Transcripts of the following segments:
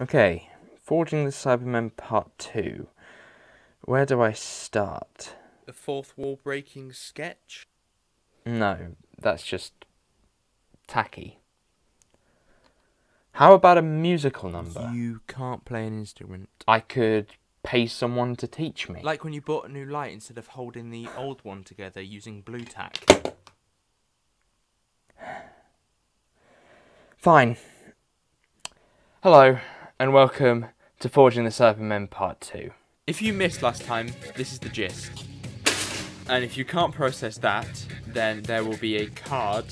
Okay, Forging the Cybermen Part 2. Where do I start? The fourth wall breaking sketch? No, that's just tacky. How about a musical number? You can't play an instrument. I could pay someone to teach me. Like when you bought a new light, instead of holding the old one together using blue tack. Fine. Hello, and welcome to Forging the Cybermen Part 2. If you missed last time, this is the gist. And if you can't process that, then there will be a card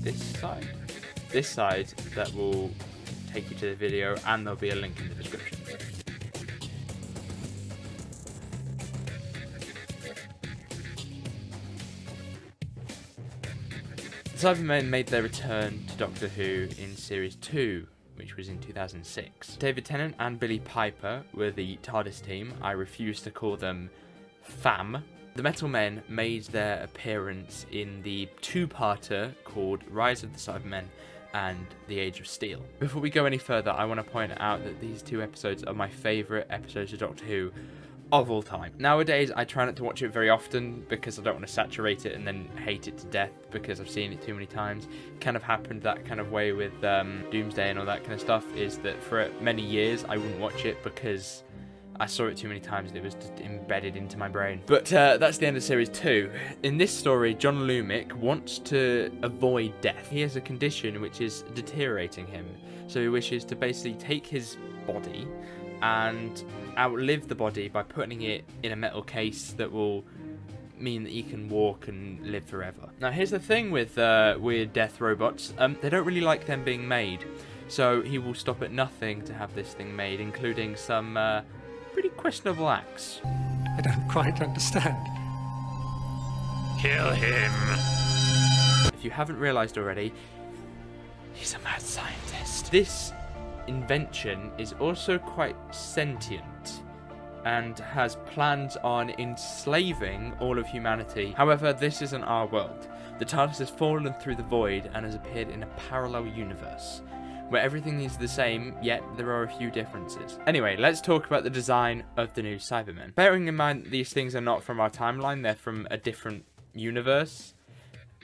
this side that will take you to the video, and there'll be a link in the description. The Cybermen made their return to Doctor Who in Series 2, which was in 2006. David Tennant and Billy Piper were the TARDIS team. I refuse to call them FAM. The Metal Men made their appearance in the two-parter called Rise of the Cybermen and The Age of Steel. Before we go any further, I want to point out that these two episodes are my favourite episodes of Doctor Who of all time. Nowadays, I try not to watch it very often because I don't want to saturate it and then hate it to death because I've seen it too many times. It kind of happened that kind of way with Doomsday and all that kind of stuff, is that for many years I wouldn't watch it because I saw it too many times and it was just embedded into my brain. But that's the end of Series 2. In this story, John Lumic wants to avoid death. He has a condition which is deteriorating him. So he wishes to basically take his body and outlive the body by putting it in a metal case that will mean that he can walk and live forever. Now here's the thing with weird death robots. They don't really like them being made. So he will stop at nothing to have this thing made, including some pretty questionable acts. I don't quite understand. Kill him. If you haven't realised already, he's a mad scientist. This invention is also quite sentient and has plans on enslaving all of humanity. However, this isn't our world. The TARDIS has fallen through the void and has appeared in a parallel universe, where everything is the same, yet there are a few differences. Anyway, let's talk about the design of the new Cybermen. Bearing in mind that these things are not from our timeline, they're from a different universe,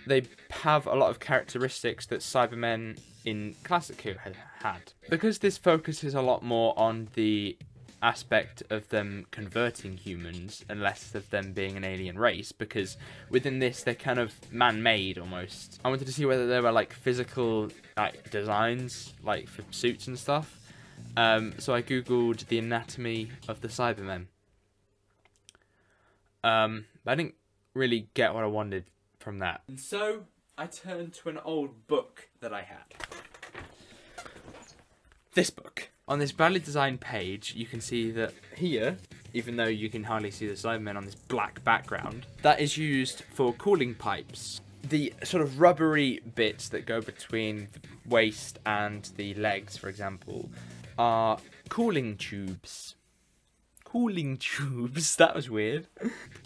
they have a lot of characteristics that Cybermen in Classic Who had. Because this focuses a lot more on the aspect of them converting humans and less of them being an alien race, because within this they're kind of man-made almost. I wanted to see whether there were like physical designs like for suits and stuff, so I googled the anatomy of the Cybermen. I didn't really get what I wanted from that, and so I turned to an old book that I had. This book. On this badly designed page, you can see that here, even though you can hardly see the Cybermen on this black background, that is used for cooling pipes. The sort of rubbery bits that go between the waist and the legs, for example, are cooling tubes. Cooling tubes, that was weird.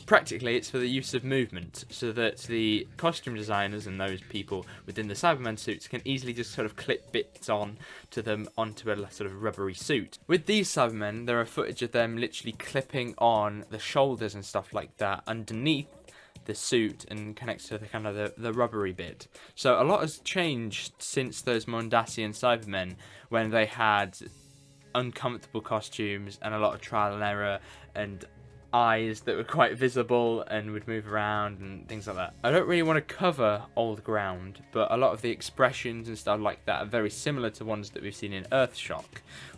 Practically, it's for the use of movement, so that the costume designers and those people within the Cybermen suits can easily just sort of clip bits on to them onto a sort of rubbery suit. With these Cybermen, there are footage of them literally clipping on the shoulders and stuff like that underneath the suit and connects to the kind of the rubbery bit. So a lot has changed since those Mondasian Cybermen, when they had uncomfortable costumes and a lot of trial and error and eyes that were quite visible and would move around and things like that. I don't really want to cover old ground, but a lot of the expressions and stuff like that are very similar to ones that we've seen in Earthshock,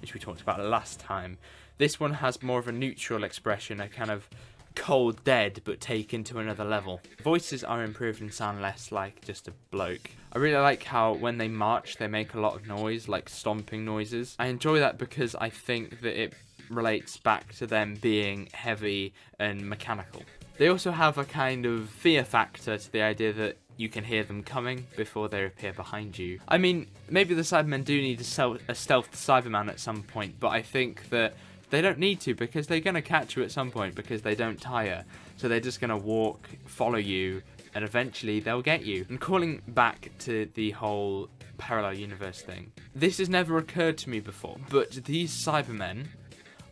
which we talked about last time. This one has more of a neutral expression, a kind of cold dead but taken to another level. Voices are improved and sound less like just a bloke. I really like how when they march they make a lot of noise, like stomping noises. I enjoy that because I think that it relates back to them being heavy and mechanical. They also have a kind of fear factor to the idea that you can hear them coming before they appear behind you. I mean, maybe the Cybermen do need a stealth Cyberman at some point, but I think that they don't need to, because they're going to catch you at some point because they don't tire. So they're just going to walk, follow you, and eventually they'll get you. And calling back to the whole parallel universe thing, this has never occurred to me before, but these Cybermen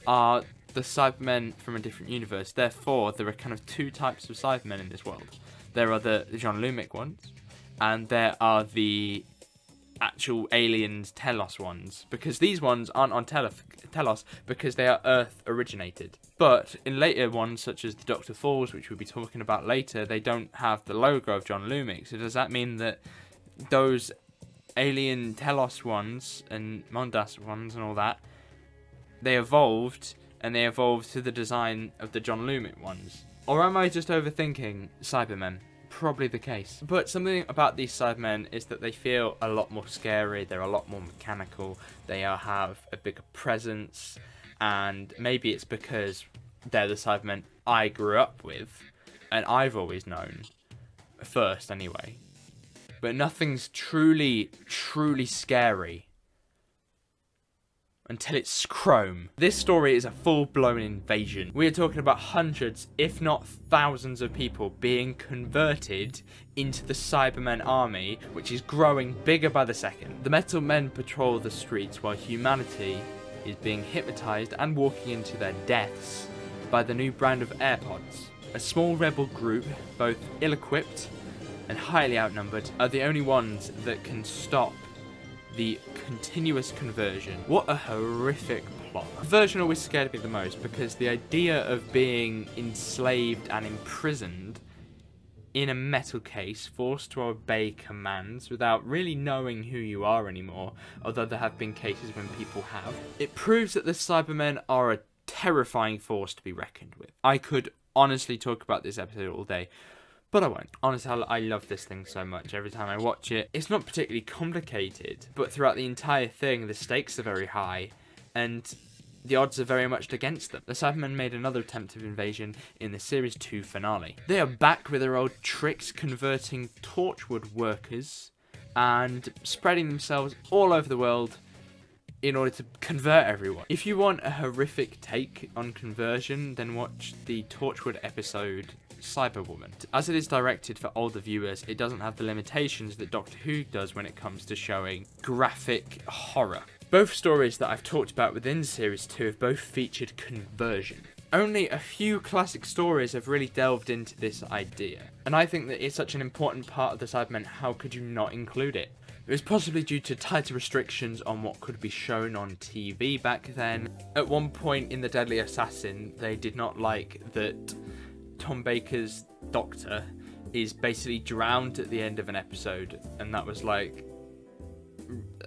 are the Cybermen from a different universe. Therefore, there are kind of two types of Cybermen in this world. There are the John Lumic ones, and there are the actual aliens Telos ones, because these ones aren't on Telos because they are Earth originated. But in later ones, such as the Doctor Falls, which we'll be talking about later, they don't have the logo of John Lumic. So does that mean that those alien Telos ones and Mondas ones and all that, they evolved, and they evolved to the design of the John Lumic ones? Or am I just overthinking Cybermen? Probably the case. But something about these Cybermen is that they feel a lot more scary, they're a lot more mechanical, they have a bigger presence, and maybe it's because they're the Cybermen I grew up with, and I've always known, first anyway. But nothing's truly, truly scary until it's Chrome. This story is a full-blown invasion. We are talking about hundreds, if not thousands of people being converted into the Cybermen army, which is growing bigger by the second. The Metal Men patrol the streets while humanity is being hypnotized and walking into their deaths by the new brand of AirPods. A small rebel group, both ill-equipped and highly outnumbered, are the only ones that can stop the continuous conversion. What a horrific plot. Conversion always scared me the most, because the idea of being enslaved and imprisoned in a metal case, forced to obey commands without really knowing who you are anymore, although there have been cases when people have. It proves that the Cybermen are a terrifying force to be reckoned with. I could honestly talk about this episode all day, but I won't. Honestly, I love this thing so much every time I watch it. It's not particularly complicated, but throughout the entire thing, the stakes are very high, and the odds are very much against them. The Cybermen made another attempt at invasion in the Series 2 finale. They are back with their old tricks, converting Torchwood workers and spreading themselves all over the world in order to convert everyone. If you want a horrific take on conversion, then watch the Torchwood episode Cyberwoman. As it is directed for older viewers, it doesn't have the limitations that Doctor Who does when it comes to showing graphic horror. Both stories that I've talked about within Series 2 have both featured conversion. Only a few classic stories have really delved into this idea, and I think that it's such an important part of the Cybermen, how could you not include it? It was possibly due to tighter restrictions on what could be shown on TV back then. At one point in The Deadly Assassin, they did not like that Tom Baker's doctor is basically drowned at the end of an episode, and that was like,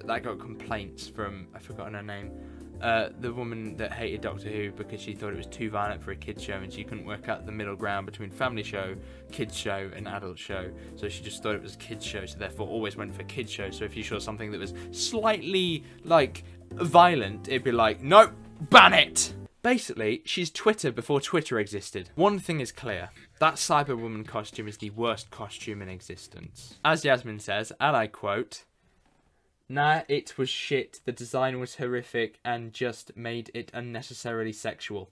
that got complaints from, I've forgotten her name, the woman that hated Doctor Who because she thought it was too violent for a kids show, and she couldn't work out the middle ground between family show, kids show and adult show, so she just thought it was a kids show, so therefore always went for kids show. So if you saw something that was slightly like violent, it'd be like, nope, ban it. Basically, she's Twitter before Twitter existed. One thing is clear, that Cyberwoman costume is the worst costume in existence. As Yasmin says, and I quote, "Nah, it was shit, the design was horrific and just made it unnecessarily sexual."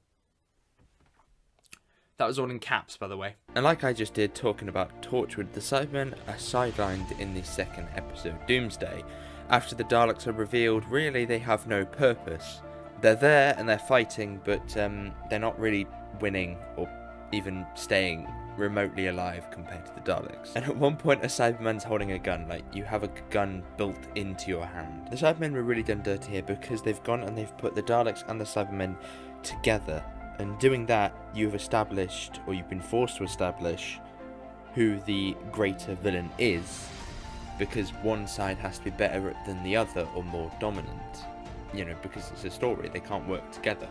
That was all in caps, by the way. And like I just did talking about Torchwood, the Cybermen are sidelined in the second episode, Doomsday. After the Daleks are revealed, really they have no purpose. They're there and they're fighting, but they're not really winning or even staying remotely alive compared to the Daleks. And at one point a Cyberman's holding a gun, like you have a gun built into your hand. The Cybermen were really done dirty here, because they've gone and they've put the Daleks and the Cybermen together. And doing that, you've established, or you've been forced to establish, who the greater villain is, because one side has to be better than the other or more dominant. You know, because it's a story, they can't work together.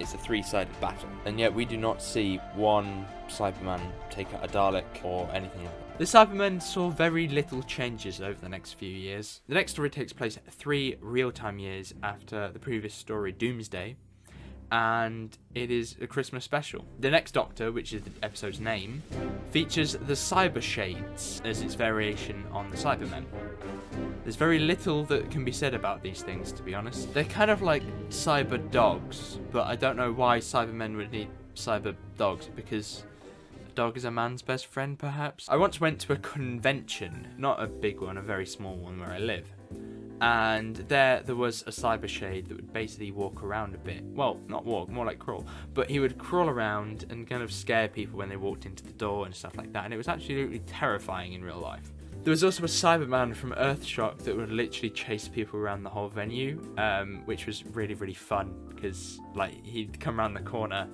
It's a three-sided battle. And yet we do not see one Cyberman take out a Dalek or anything like that. The Cybermen saw very little changes over the next few years. The next story takes place 3 real-time years after the previous story, Doomsday, and it is a Christmas special. The Next Doctor, which is the episode's name, features the Cyber Shades as its variation on the Cybermen. There's very little that can be said about these things, to be honest. They're kind of like cyber dogs, but I don't know why Cybermen would need cyber dogs, because The dog is a man's best friend, perhaps? I once went to a convention, not a big one, a very small one where I live. And there was a cyber shade that would basically walk around a bit. Well, not walk, more like crawl. But he would crawl around and kind of scare people when they walked into the door and stuff like that. And it was absolutely terrifying in real life. There was also a Cyberman from Earthshock that would literally chase people around the whole venue, which was really, really fun because, like, he'd come around the corner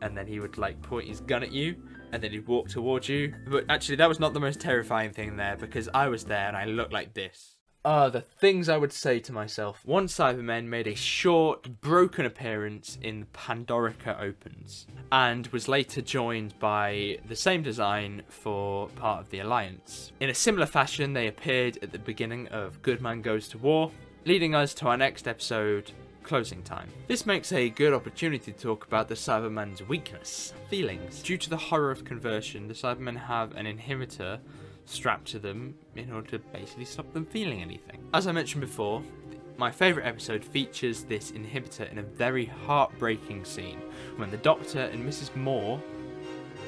and then he would, like, point his gun at you and then he'd walk towards you. But actually, that was not the most terrifying thing there because I was there and I looked like this. The things I would say to myself. One Cyberman made a short, broken appearance in The Pandorica Opens and was later joined by the same design for part of the Alliance. In a similar fashion, they appeared at the beginning of Good Man Goes to War, leading us to our next episode, Closing Time. This makes a good opportunity to talk about the Cyberman's weakness, feelings. Due to the horror of conversion, the Cybermen have an inhibitor strapped to them in order to basically stop them feeling anything. As I mentioned before, my favourite episode features this inhibitor in a very heartbreaking scene when the Doctor and Mrs. Moore,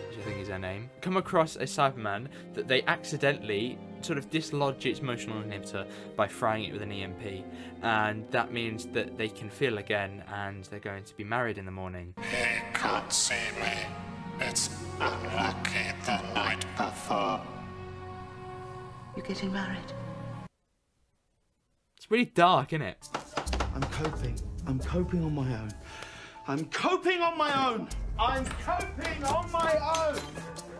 which I think is her name, come across a Cyberman that they accidentally sort of dislodge its emotional inhibitor by frying it with an EMP, and that means that they can feel again and they're going to be married in the morning. He could see me. It's unlucky the night before. You're getting married. It's really dark, isn't it? I'm coping on my own.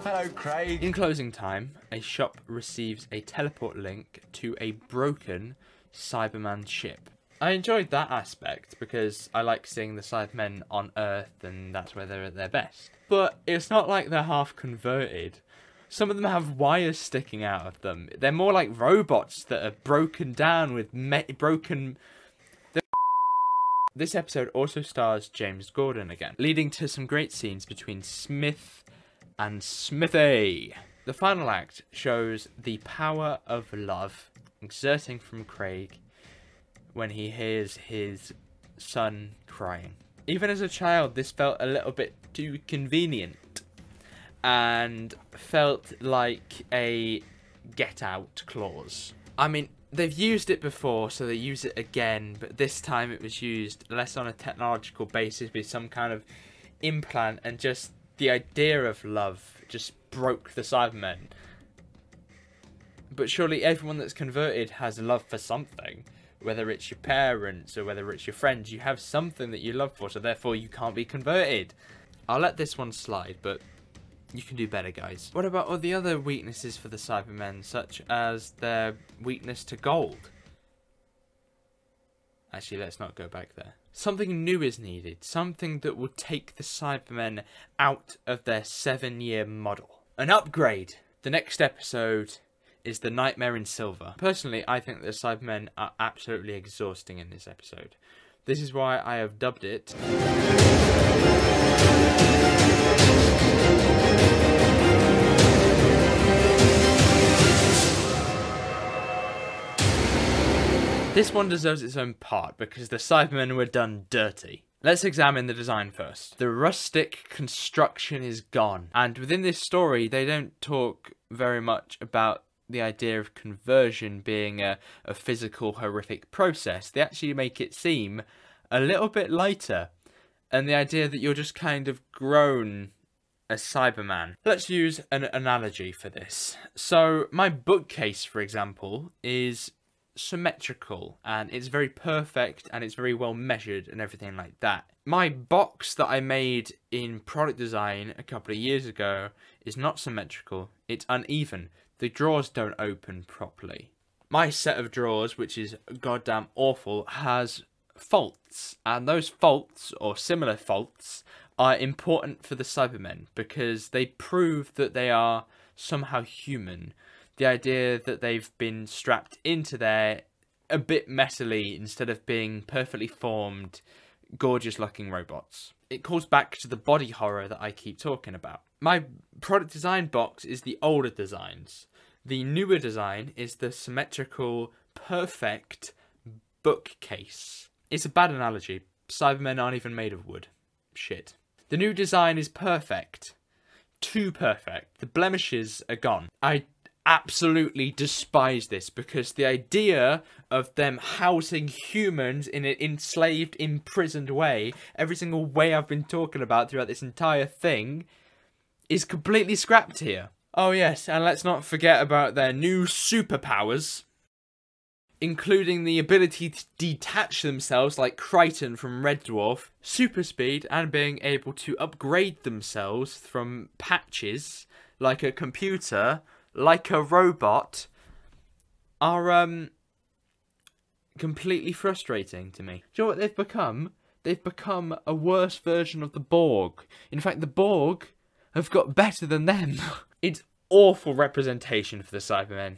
Hello, Craig. In Closing Time, a shop receives a teleport link to a broken Cyberman ship. I enjoyed that aspect because I like seeing the Cybermen on Earth and that's where they're at their best. But it's not like they're half converted. Some of them have wires sticking out of them. They're more like robots that are broken down with broken... This episode also stars James Gordon again, leading to some great scenes between Smith and Smithy. The final act shows the power of love exerting from Craig when he hears his son crying. Even as a child, this felt a little bit too convenient and felt like a get out clause. I mean, they've used it before, so they use it again, but this time it was used less on a technological basis with some kind of implant, and just the idea of love just broke the Cybermen. But surely everyone that's converted has a love for something, whether it's your parents or whether it's your friends, you have something that you love for, so therefore you can't be converted. I'll let this one slide, but you can do better, guys. What about all the other weaknesses for the Cybermen, such as their weakness to gold? Actually, let's not go back there. Something new is needed, something that will take the Cybermen out of their 7-year model. An upgrade! The next episode is The Nightmare in Silver. Personally, I think the Cybermen are absolutely exhausting in this episode. This is why I have dubbed it... This one deserves its own part because the Cybermen were done dirty. Let's examine the design first. The rustic construction is gone, and within this story they don't talk very much about the idea of conversion being a physical horrific process. They actually make it seem a little bit lighter, and the idea that you're just kind of grown a Cyberman. Let's use an analogy for this. So my bookcase, for example, is symmetrical and it's very perfect and it's very well measured and everything like that. My box that I made in product design a couple of years ago is not symmetrical, it's uneven. The drawers don't open properly. My set of drawers, which is goddamn awful, has faults, and those faults or similar faults are important for the Cybermen because they prove that they are somehow human. The idea that they've been strapped into there a bit messily instead of being perfectly formed, gorgeous looking robots. It calls back to the body horror that I keep talking about. My product design box is the older designs. The newer design is the symmetrical, perfect bookcase. It's a bad analogy. Cybermen aren't even made of wood. Shit. The new design is perfect. too perfect. The blemishes are gone. I absolutely despise this, because the idea of them housing humans in an enslaved, imprisoned way, every single way I've been talking about throughout this entire thing, is completely scrapped here. Oh yes, and let's not forget about their new superpowers, including the ability to detach themselves like Crichton from Red Dwarf, super speed, and being able to upgrade themselves from patches, like a computer, like a robot, are completely frustrating to me. Do you know what they've become? They've become a worse version of the Borg. In fact, the Borg have got better than them. It's awful representation for the Cybermen.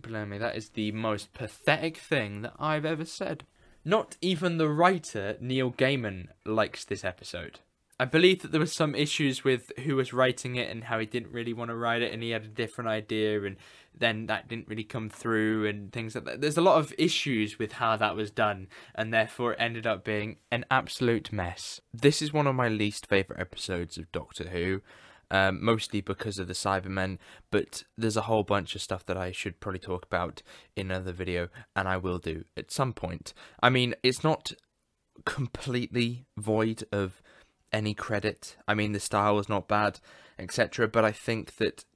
Believe me, that is the most pathetic thing that I've ever said. Not even the writer, Neil Gaiman, likes this episode. I believe that there were some issues with who was writing it and how he didn't really want to write it, and he had a different idea, and then that didn't really come through and things like that. There's a lot of issues with how that was done, and therefore it ended up being an absolute mess. This is one of my least favourite episodes of Doctor Who, mostly because of the Cybermen, but there's a whole bunch of stuff that I should probably talk about in another video, and I will do at some point. I mean, it's not completely void of any credit. I mean, the style was not bad, etc. But I think that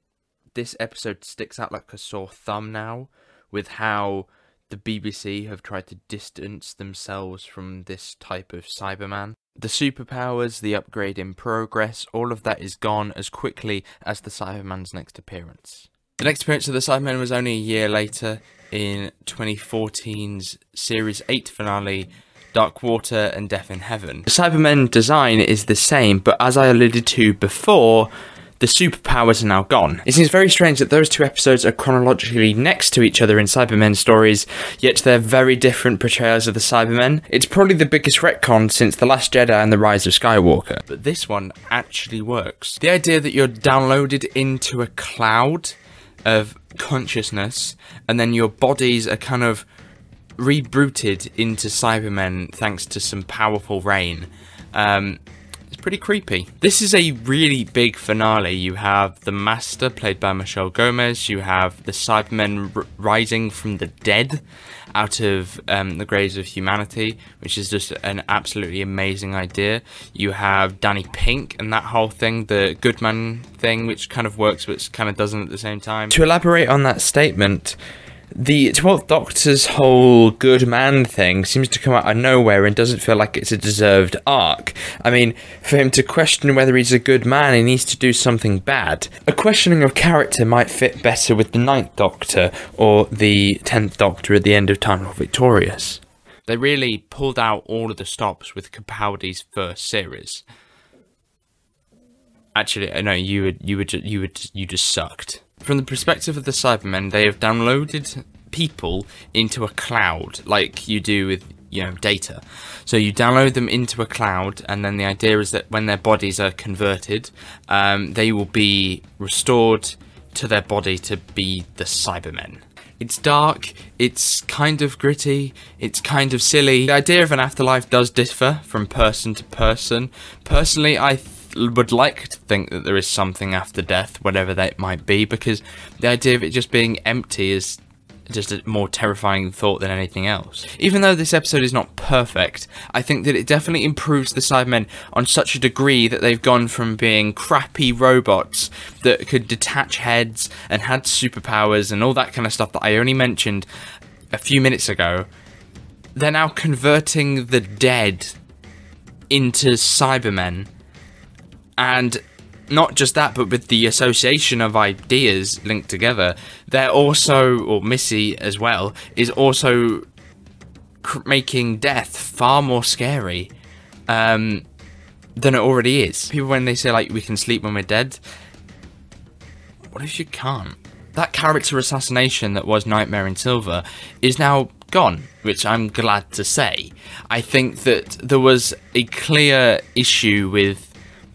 this episode sticks out like a sore thumb now, with how the BBC have tried to distance themselves from this type of Cyberman. The superpowers, the upgrade in progress, all of that is gone as quickly as the Cyberman's next appearance. The next appearance of the Cyberman was only a year later, in 2014's Series 8 finale, Dark Water and Death in Heaven. The Cybermen design is the same, but as I alluded to before, the superpowers are now gone. It seems very strange that those two episodes are chronologically next to each other in Cybermen stories, yet they're very different portrayals of the Cybermen. It's probably the biggest retcon since The Last Jedi and The Rise of Skywalker, but this one actually works. The idea that you're downloaded into a cloud of consciousness, and then your bodies are kind of rebooted into Cybermen thanks to some powerful rain. It's pretty creepy. This is a really big finale. You have the Master, played by Michelle Gomez. You have the Cybermen rising from the dead out of the graves of humanity, which is just an absolutely amazing idea. You have Danny Pink and that whole thing, the Good Man thing, which kind of works but kind of doesn't at the same time. To elaborate on that statement, the 12th Doctor's whole good man thing seems to come out of nowhere and doesn't feel like it's a deserved arc. I mean, for him to question whether he's a good man, he needs to do something bad. A questioning of character might fit better with the Ninth Doctor or the 10th Doctor at the end of Time Lord Victorious. They really pulled out all of the stops with Capaldi's first series. Actually, I know you just sucked. From the perspective of the Cybermen, they have downloaded people into a cloud, like you do with, you know, data. So you download them into a cloud, and then the idea is that when their bodies are converted, they will be restored to their body to be the Cybermen. It's dark, it's kind of gritty, it's kind of silly. The idea of an afterlife does differ from person to person. Personally, I would like to think that there is something after death, whatever that might be, because the idea of it just being empty is just a more terrifying thought than anything else. Even though this episode is not perfect, I think that it definitely improves the Cybermen on such a degree that they've gone from being crappy robots that could detach heads and had superpowers and all that kind of stuff that I only mentioned a few minutes ago. They're now converting the dead into Cybermen. And not just that, but with the association of ideas linked together, they're also, or Missy as well, is also making death far more scary than it already is. People, when they say, like, we can sleep when we're dead, what if you can't? That character assassination that was Nightmare in Silver is now gone, which I'm glad to say. I think that there was a clear issue with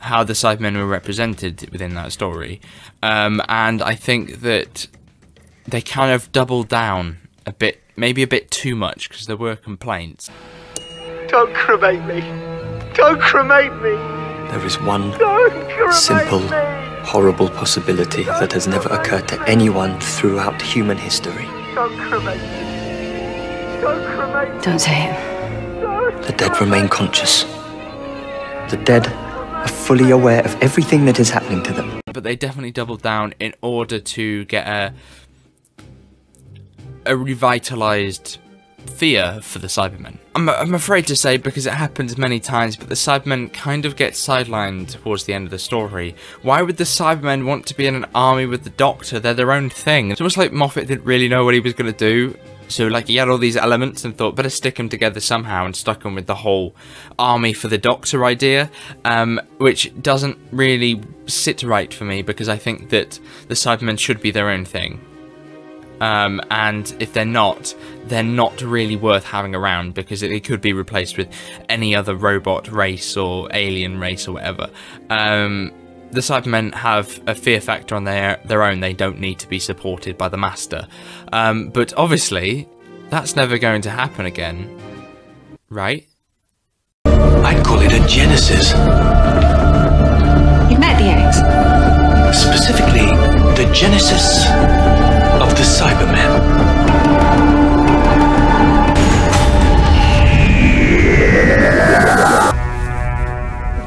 how the Cybermen were represented within that story, and I think that they kind of doubled down a bit, maybe a bit too much, because there were complaints. Don't cremate me! Don't cremate me! There is one simple horrible possibility that has never occurred to anyone throughout human history. Don't say it. The dead remain conscious. The dead are fully aware of everything that is happening to them. But they definitely doubled down in order to get a revitalized fear for the Cybermen. I'm afraid to say, because it happens many times, but the Cybermen kind of get sidelined towards the end of the story. Why would the Cybermen want to be in an army with the Doctor? They're their own thing. It's almost like Moffat didn't really know what he was going to do, so like he had all these elements and thought better stick them together somehow, and stuck them with the whole army for the Doctor idea, which doesn't really sit right for me, because I think that the Cybermen should be their own thing. And if they're not really worth having around, because it could be replaced with any other robot race or alien race or whatever. The Cybermen have a fear factor on their own. They don't need to be supported by the Master. But obviously, that's never going to happen again, right? I'd call it a genesis. You've met the X. Specifically, the genesis of the Cybermen.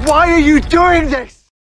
Why are you doing this?